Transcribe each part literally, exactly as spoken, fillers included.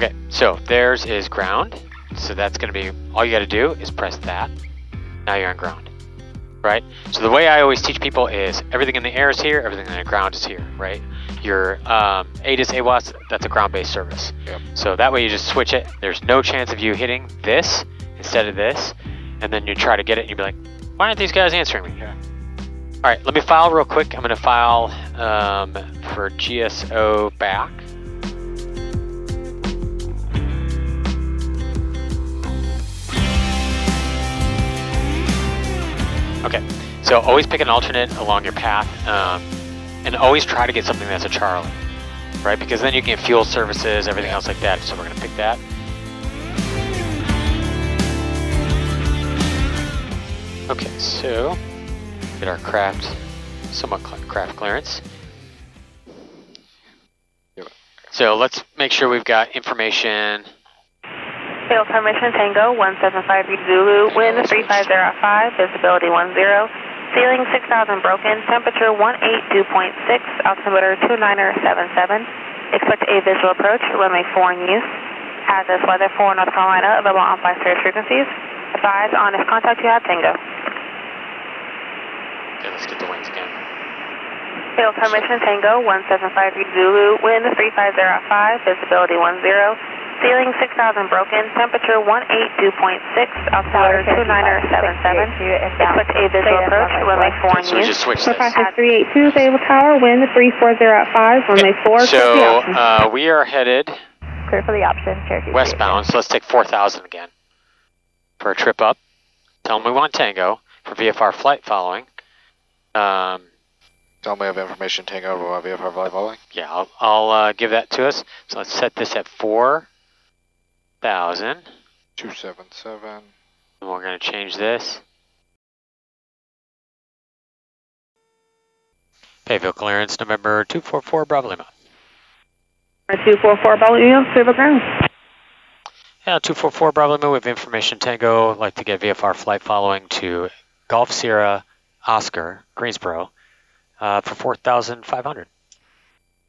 Okay, so theirs is ground. So that's going to be, all you got to do is press that. Now you're on ground, right? So the way I always teach people is everything in the air is here, everything in the ground is here, right? Your um, ATIS, AWOS, that's a ground-based service. Yep. So that way you just switch it. There's no chance of you hitting this instead of this. And then you try to get it and you'll be like, why aren't these guys answering me? Yeah. All right, let me file real quick. I'm going to file um, for G S O back. Okay, so always pick an alternate along your path, um, and always try to get something that's a Charlie, right? Because then you can get fuel services, everything else like that. So we're going to pick that. Okay, so get our craft, somewhat craft clearance. So let's make sure we've got information. Tail permission Tango one seven five Zulu, wind three five zero five, visibility one zero, ceiling six thousand broken, temperature one eighty-two point six, altimeter two niner seven seven. Expect a visual approach, runway four in use. A T I S weather for North Carolina, available on five series frequencies. Advise on if contact you have Tango. Okay, let's get the wings again. Tail permission Tango one seven five Zulu, wind three five zero five, visibility one zero. Ceiling six thousand broken, temperature one eighty-two point six, altimeter two niner seven seven. Expect a visual approach, runway four in use. So we just switched this. three eight two, Fayetteville Tower, wind three four zero five, runway four. So uh, we are headed clear for the option, Cherokee westbound, so let's take four thousand again for a trip up. Tell them we want Tango for V F R flight following. Um, Tell me of information Tango over V F R flight following. Yeah, I'll, I'll uh, give that to us. So let's set this at four thousand. two seven seven. And we're going to change this. Fayetteville clearance, November two four four, Bravo Lima. two four four, Bravo Lima, Fayetteville ground. Yeah, two four four, Bravo Lima, we have information Tango. Like to get V F R flight following to Golf Sierra Oscar, Greensboro, uh, for four thousand five hundred.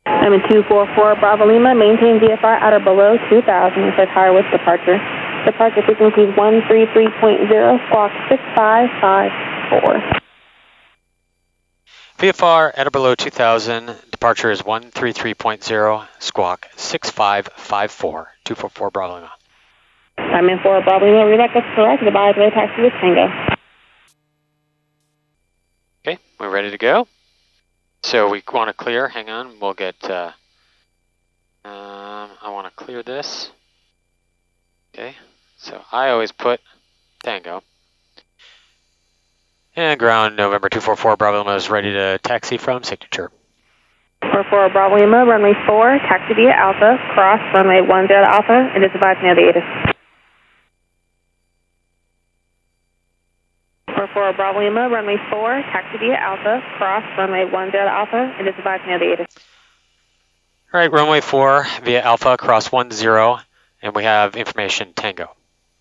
I'm in two four four Bravo Lima, maintain V F R at or below two thousand for tower with departure. Departure frequency one three three point zero, squawk six five five four. V F R at or below two thousand, departure is one three three point zero, squawk six five five four, two four four Bravo Lima. I'm in four Bravo Lima, relay that's correct, goodbye, delay taxi with Tango. Okay, we're ready to go. So we want to clear, hang on, we'll get, uh, um, I want to clear this. Okay, so I always put Tango. And ground November two four four Bravo Lima is ready to taxi from signature. two four four Bravo Lima, runway four, taxi via Alpha, cross runway one zero to Alpha, and disadvise near the ATIS. four four Bravo Lima, runway four, taxi via Alpha, cross runway one zero Alpha, and disadvise near the ATIS. All right, runway four via Alpha, cross one zero, and we have information Tango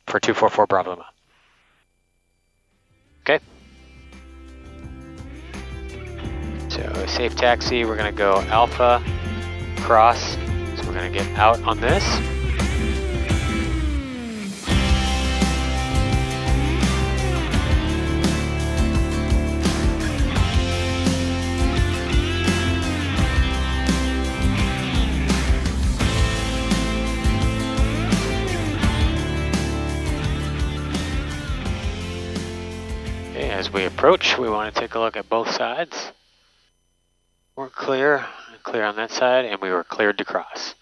for two four four Bravo Lima. Okay. So safe taxi, we're going to go Alpha, cross, so we're going to get out on this. As we approach, we want to take a look at both sides. We're clear, clear on that side, and we were cleared to cross.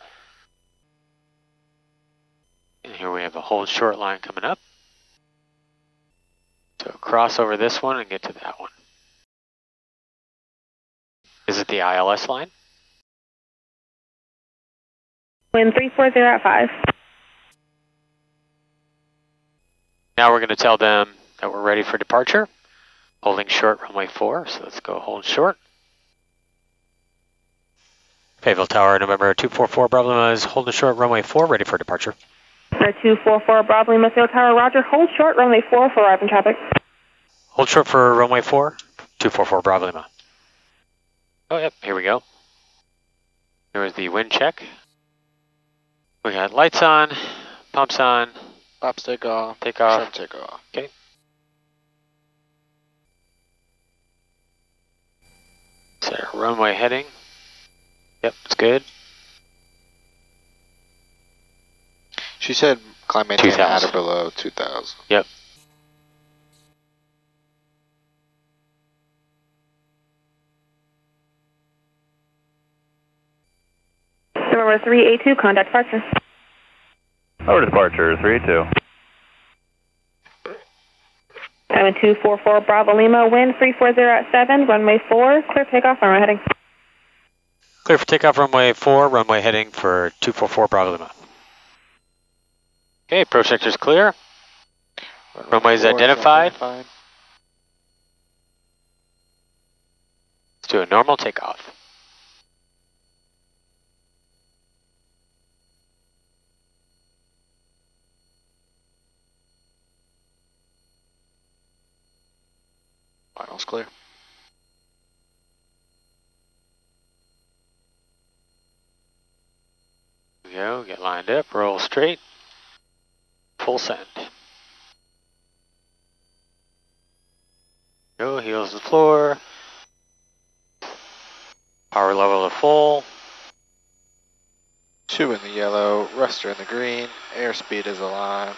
And here we have a hold short line coming up. So cross over this one and get to that one. Is it the I L S line? Wind three four zero at five. Now we're going to tell them that we're ready for departure. Holding short runway four, so let's go hold short. Fayetteville Tower, November two four four Bravo Lima is holding short runway four, ready for departure. two four four Bravo Lima, Fayetteville Tower, roger, hold short runway four for arriving traffic. Hold short for runway four, two four four Bravo Lima. Oh yep, here we go. Here is the wind check. We got lights on, pumps on. Pops take off. Take off. Shrimp take off. Okay. Is there a runway heading? Yep, it's good. She said climb maintain at or below two thousand. Yep. Over three A two, contact departure. Over departure, three A two. seven two four four Bravo Lima, wind three four zero at seven, runway four, clear takeoff, runway heading. Clear for takeoff, runway four, runway heading for two four four Bravo Lima. Okay, approach sector's clear. Runway, runway is identified. identified. Let's do a normal takeoff. Final's clear. There we go, get lined up, roll straight, full send. Go, heels to the floor, power level to full. Two in the yellow, ruster in the green, airspeed is aligned.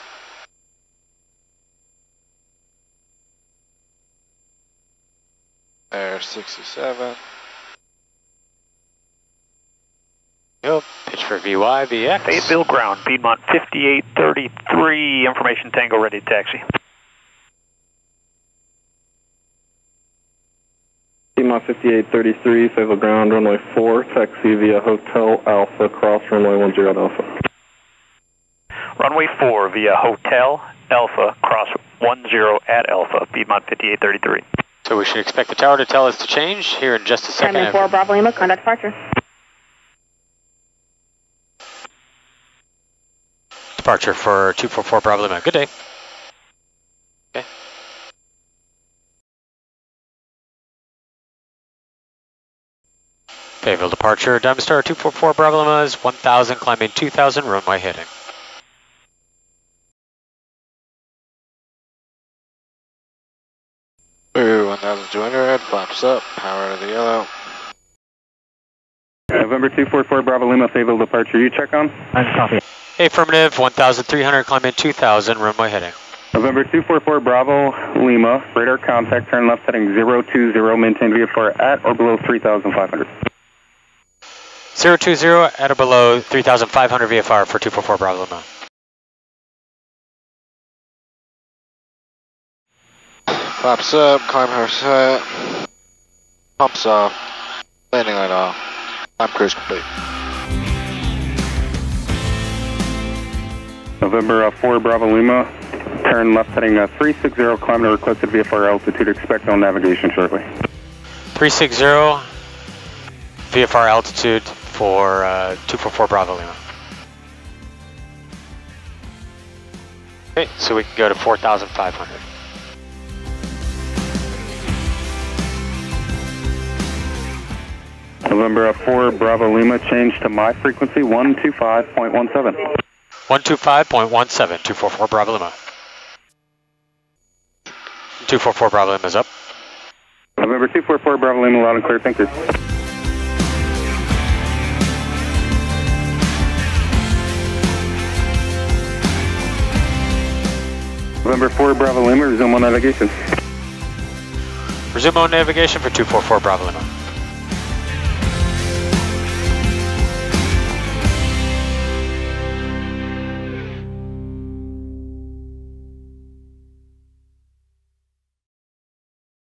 Air sixty-seven. Yep, pitch for V Y, V X. Fayetteville ground, Piedmont fifty-eight thirty-three, information Tango ready to taxi. Piedmont fifty-eight thirty-three, Fayetteville ground, runway four, taxi via Hotel Alpha, cross runway ten at Alpha. Runway four via Hotel Alpha, cross ten at Alpha, Piedmont fifty-eight thirty-three. So we should expect the tower to tell us to change here in just a second. seven four Bravo Lima, contact departure. Departure for two four four Bravo Lima. Good day. Okay. Fayetteville departure. Diamond Star two four four Bravo Lima is one thousand, climbing two thousand, runway heading. one thousand two hundred, flaps up, power to the yellow. November two four four Bravo Lima, Fayetteville departure, you check on? I copy. Affirmative, one thousand three hundred, climbing two thousand, runway heading. November two four four Bravo Lima, radar contact, turn left heading zero two zero, maintain V F R at or below three thousand five hundred. zero two zero at or below three thousand five hundred V F R for two four four Bravo Lima. Flaps up, climb her set, pumps off, landing light off, climb cruise complete. November uh, four Bravo Lima, turn left heading uh, three six zero, climb to requested V F R altitude, expect on navigation shortly. three six zero, V F R altitude for uh, two four four Bravo Lima. Okay, so we can go to four thousand five hundred. November four, Bravo Lima, change to my frequency, one two five point one seven. one two five point one seven, two four four Bravo Lima. two four four Bravo Lima is up. November two four four Bravo Lima, loud and clear, thank you. November four, Bravo Lima, resume on navigation. Resume on navigation for two four four Bravo Lima.